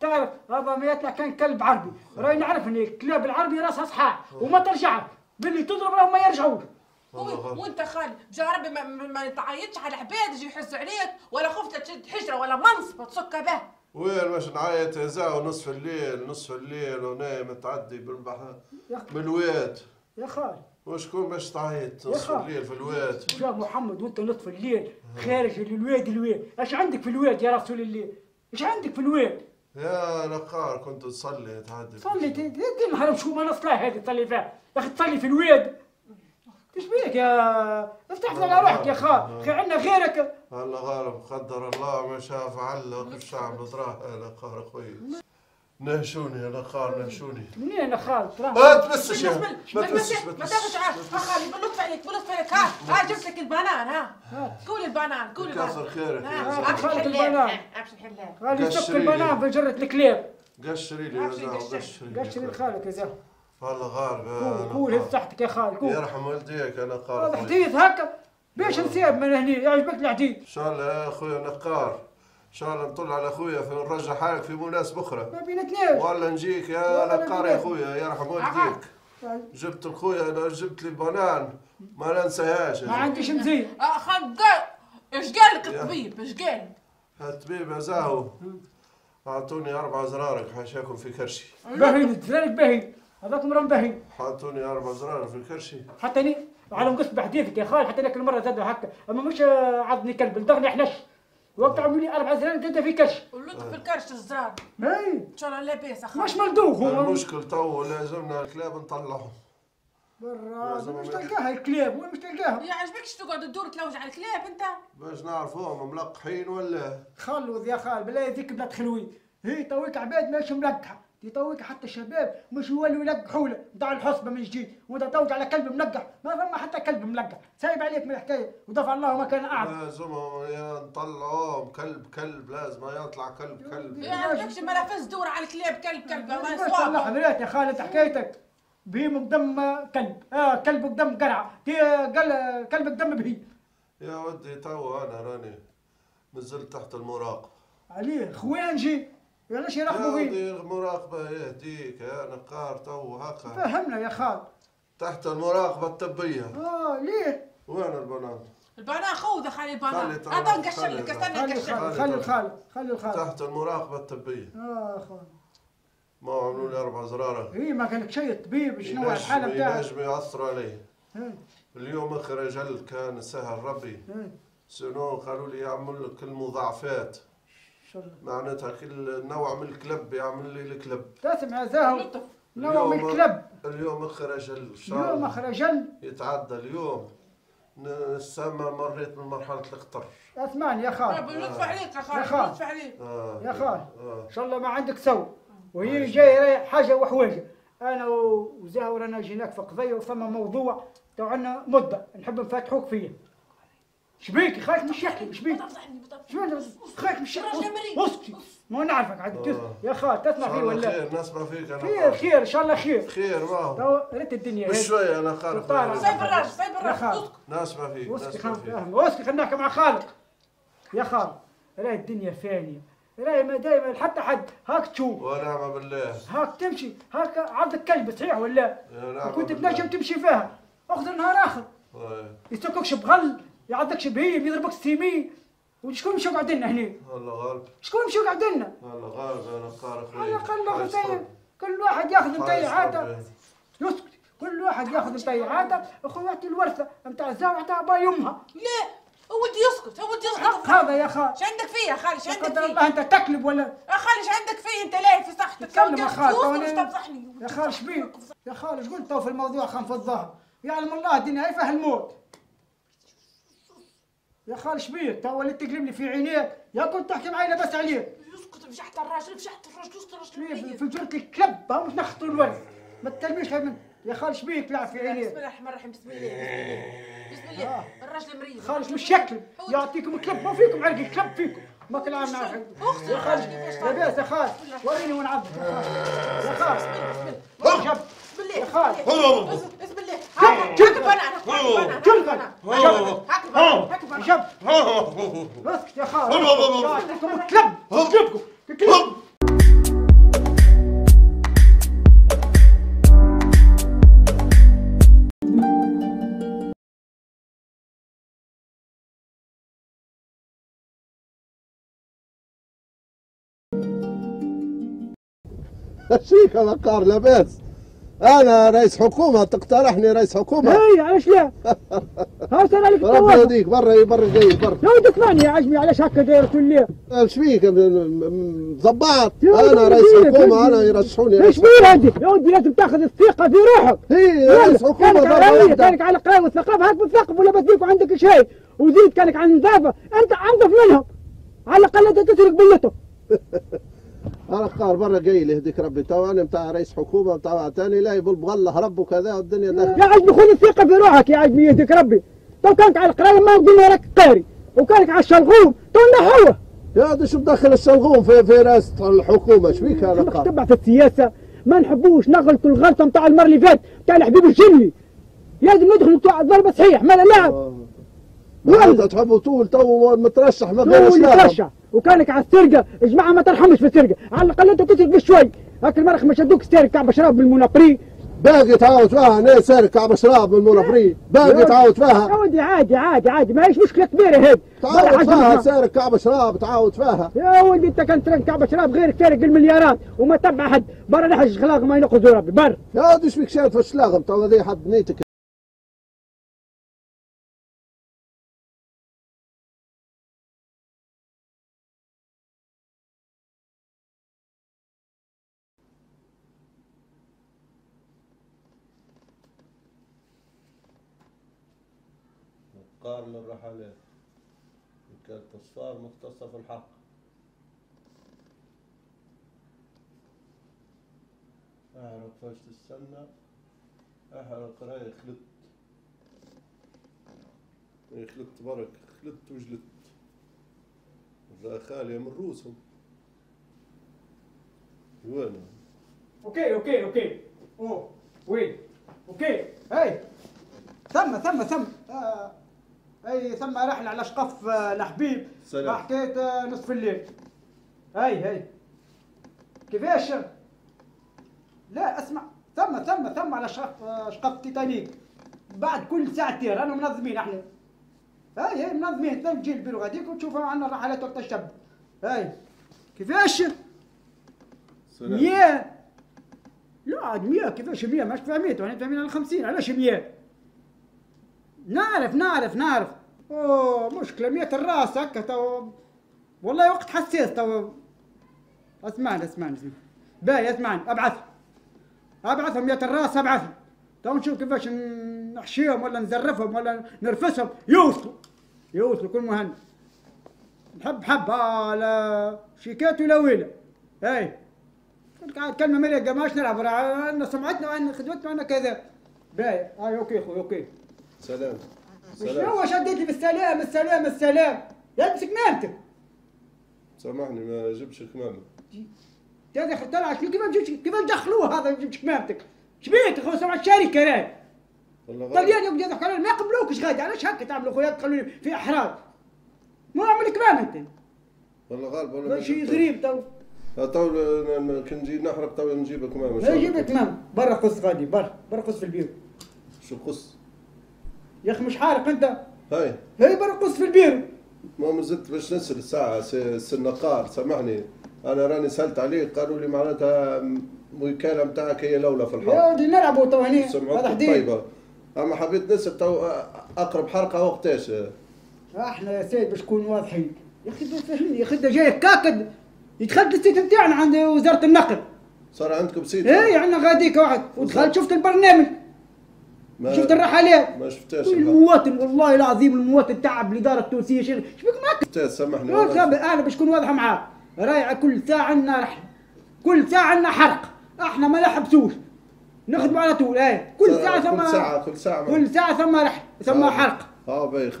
تعرف ضميتنا كان كلب عربي، راهي نعرف ان الكلاب العربي راسها صحاح وما ترجعش، باللي تضرب راهم ما يرجعوش. وانت خالد بجا ربي ما تعيطش على عباد يجي يحسوا عليك، ولا خفت تشد حجره ولا منصب تسك به. وين واش نعيط يا زاو نصف الليل ونايم تعدي بالبحر بالواد يا خالد. وشكون باش تعيط نصف الليل في الواد؟ يا محمد وانت نصف الليل خارج الواد اش عندك في الواد يا رسول الله؟ اش عندك في الواد؟ يا نقار كنت تصلي تعدي صلي تنهرب شو ما نصلاه هذه تصلي فيها يا اخي تصلي في الواد؟ ايش بيك يا استحفظ على روحك يا خال، خير عندنا غيرك. الله غالب قدر الله ما شاء فعل، والشعب تراه يا نقار خويا. نهشوني يا نقار نهشوني. منين يا نقار تراه؟ ما تمسش يا ما تاخذش عارف يا خالي باللطف عليك باللطف عليك. ها جبت لك البنان ها قول البنان قول البنان. كثر خيرك يا خالد البنان. عبش الحلال. غادي نشق البنان بجرة الكلاب. قشري لي يا زلمه قشري لخالك يا زلمه. والله غالب قول هز تحتك يا خالد قول يرحم والديك يا نقار. هذا حديث هكا باش نسيب من هنا يعجبك الحديث. ان شاء الله يا اخويا نقار ان شاء الله نطلع على اخويا نرجع حالك في مناسبه اخرى ما بيناتناش والله نجيك يا نقار يا اخويا يرحم والديك. جبت لخويا انا جبت لي البنان ما ننساهاش ما عنديش مزيان. خالد اش قال لك الطبيب اش قال؟ الطبيب زاهو اعطوني 4 زرارق حاشاكم في كرشي باهي الزرارق باهي هذاكم راهم باهي. حطوني 4 زرار في الكرشي. حتى ني على مقص بحديثك يا خالد حتى ذاك المرة زاد هكا، أما مش عضني كلب لدغني حلش. وقت عملوا لي 4 زرار زاد في كرش. واللطف في الكرش الزرار. إي. إن شاء الله لاباس أخويا. مش ملدوغ هو. المشكل تو لازمنا الكلاب نطلعهم. بالراحة مش تلقاها الكلاب وين مش تلقاها؟ ما عجبكش تقعد تدور تلوج على الكلاب أنت؟ باش نعرفوهم ملقحين ولا؟ خلوذ يا خالد بالله يهديك بلاد خلوي. هي تويك عباد ماشي ملقحة. يطوق حتى الشباب مش يولوا يلقحوا له نتاع الحصبه من جديد وانت تطوق على كلب ملقح ما فما حتى كلب ملقح سايب عليك من الحكايه ودفع الله ما كان اعظم. لازم نطلعوهم كلب لازم يطلع كلب ما عندكش منافس دور على الكلاب كلب الله يصوابك. الله حضرتك يا خالد حكايتك بهيم بدم كلب كلب بدم قرعه كلب بدم بهيم. يا ودي تو انا راني مازلت تحت المراقبه عليه خوانجي علاش يراقبوا فيه؟ يا المراقبة يهديك يا نقار تو هكا فهمنا يا خالد تحت المراقبة الطبية. ليه؟ وين البنات؟ البنات خوذ خلي البنات أنا نقشر لك استنى نقشر خلي الخالد تحت المراقبة الطبية. خالد ما عملوا لي 4 زرارة. إي ما قالك شيء الطبيب شنو الحالة بتاعك؟ ينجم يأثر علي. اليوم أخرج أجل كان سهل ربي. سنو قالوا لي يعمل لك المضاعفات. معناتها كل نوع من الكلب يعمل لي الكلب تسمع زاهو نوع من الكلب. اليوم خرج اليوم خرجل يتعدى اليوم السما مريت من مرحله القطر. اسمعني يا خالد باللطف عليك يا خالد باللطف عليك يا خالد ان شاء الله ما عندك سو وهي جايه حاجه وحوايج. انا وزاهو رانا جيناك في قضيه وفما موضوع تو عندنا مده نحب نفتحوك فيه. شبيك خايف مش يحكي شبيك خايف مش اسكتي ما نعرفك عاد يا خالد تسمع فيه ولا خير نسمع فيك انا خير ان شاء الله خير واهو ريت الدنيا مش شويه انا خالد سايب الراجل اسكت نسمع فيك اسكت خلينا نحكي مع خالد. يا خالد راهي الدنيا فانيه راهي ما دايما حتى حد هاك تشوف ونعم بالله هاك تمشي هاك عندك كلب صحيح ولا كنت تنجم تمشي فيها اخذ نهار اخر يسككش بغل يعضكش بهيم يضربك ستيمي وشكون مشاو قاعدين هنا؟ الله غالب شكون مشاو قاعدين؟ الله غالب يا نقار اخويا على الاقل نطيب كل واحد ياخذ مطيعاته يسكت كل واحد ياخذ مطيعاته اخويا يعطي الورثه نتاع الزاويه يعطيها با يمها. لا ولدي يسكت ولدي يسكت هذا يا خالد اش عندك فيه يا خالد اش عندك فيه؟ الله انت تكلب ولا يا خالد اش عندك فيه انت لاهي في صحتك يا خالد مش تفضحني يا خالد اش بيك؟ يا خالد شكون تو في الموضوع خنف الظهر يعلم الله الدنيا هاي فيها الموت. يا خالد شبيك توا وليت تقلب لي في عينيك يا كنت تحكي معايا لاباس عليك. اسكت فجحت الراجل اسكت الراجل فجرت الكلب مش نخطر الورد ما تتلميش يا خالد شبيك لعب في عينيك. بسم الله الرحمن الرحيم بسم الله الراجل مريض خالد مش شكل يعطيكم كلب ما فيكم عرق الكلب فيكم ما كل عام نعرف يا خالد لاباس يا خالد وريني وين عضك يا خالد بسم الله يا خالد جبت بنان جبت اسكت يا خالد جبتكم كلب شيك نقار لاباس؟ انا رئيس حكومه تقترحني رئيس حكومه؟ اي علاش لا؟ هاش انا لك ربي يهديك برا جاي برا. لا ودك ماني يا عجمي علاش هكا داير كلية؟ اش فيك زباط؟ انا رئيس حكومه انا يرشحوني. ايش بيه عندك؟ يا ودي لازم تاخذ الثقه في روحك. اي رئيس حكومه برا. كانك على قرايه وثقافه هاك متثقف ولاباس بيك وعندك شيء وزيد كانك على نظافه انت انظف منهم. على الاقل انت تترك بلته. النقار برا جاي ليهديك ربي تو انا نتاع رئيس حكومه نتاع ثاني لا يبول بغله رب وكذا والدنيا داخله. يا عجبي خذ الثقه في روحك يا عجبي يهديك ربي، تو كانك على القرايه ما قلنا راك قاري، وكانك على الشلغوم تو نحوه. يا ودي شو مدخل الشلغوم في راس الحكومه؟ شو بيك يا النقار؟ تبع في السياسه ما نحبوش نغلطوا الغلطه نتاع المره اللي فاتت نتاع الحبيب الجني. لازم ندخلوا نتاع الضربه صحيح ما لا لعب. انت تحبوا طول تو مترشح ما بينش لا وكانك على السرقه، الجماعه ما ترحمش في السرقه، على الاقل انت تسرق بشوي، هاك المرخ ما شدوك سارق كعب شراب بالمونابري. باقي تعاود فيها انا سارق كعب شراب بالمونابري، باقي تعاود فيها. يا ودي عادي عادي عادي ماهيش مشكله كبيره هذه. تعاود فيها سارق كعب شراب تعاود فيها. يا ولدي انت كان سارق كعب شراب غيرك سارق المليارات وما تبع حد، برا نحج خلاق ما ينقذوا ربي برا. يا ودي شبيك شارد في الشلاغم تو هذه حد نيتك. قارن الرحلات كانت الصفار مختصة في الحق أعرف فاش تستنى أحرق راي خلطت برك خلطت وجلدت لا خالية من روسهم وانا اوكي اوكي اوكي اوه وين اوكي هاي ثم ثم ثم اي ثم رحله على شقف الحبيب حكيت نصف الليل. هاي هاي كيفاش؟ لا اسمع ثم ثم ثم على شقف تيتانيك بعد كل ساعتين رانا منظمين احنا. هاي هاي منظمين تجي البيرو غاديك وتشوفوا عندنا الرحلات وقت الشب. هاي كيفاش؟ 100 لا عاد 100 كيفاش 100 ماش فهميتو احنا فاهمين على 50 علاش 100؟ نعرف نعرف نعرف اوه مشكلة 100 الراس هكا تو والله وقت حساس تو اسمعني اسمعني اسمعني باهي اسمعني ابعثهم 100 الراس ابعثهم تو نشوف كيفاش نحشيهم ولا نزرفهم ولا نرفسهم يوصلوا يوصلوا كل مهند نحب حب لا شيكات ولا ويلا هاي كلمة مريقة ماش نلعب عندنا سمعتنا وعندنا خدمتنا وعندنا كذا باهي هاي اوكي خويا اوكي سلام سلام شنو شديت لي بالسلام السلام السلام يلبس كمامتك سامحني ما جبتش كمامة يا اخي طلع شنو كيفاش جبتش كيفاش دخلوه هذا ما جبتش كمامتك شبيك خويا سمع الشركة راهي والله غالي يضحكوا علينا ما يقبلوكش غادي علاش هكا تعملوا خويا تخلوني في احراج مو عمل كمامة انت والله غالب والله شي غريب تو تو كي نجي نحرق تو نجيب كمامة نجيب كمامة برا قص غادي برا قص في البيرو شو قص يا اخي مش حارق انت هاي هاي برقص في البيرو ما زدت باش نسال الساعه سي النقار سامحني انا راني سالت عليه قالوا لي معناتها الوكاله نتاعك هي الاولى في الحرب يا ودي نلعبوا تو هنا هذا طيبه اما حبيت نسال تو اقرب حرقه وقتاش احنا يا سيد باش نكونوا واضحين يا اخي فهمني يا اخي انت جاي كاكد يتخلى السيت نتاعنا عند وزاره النقل صار عندكم سيت اي عندنا غاديك واحد ودخلت شفت البرنامج شفت الرحلات ما شفتهاش المواطن والله العظيم المواطن تعب الاداره التونسيه شنو شبيك معاك استاذ سامحني انا باش نكون واضحه معاك رايعه كل ساعه عندنا رحله كل ساعه عندنا حرق احنا ما نحبسوش نخدموا على طول ايه كل ساعه ثم كل ساعه ثم رحله ثم حرق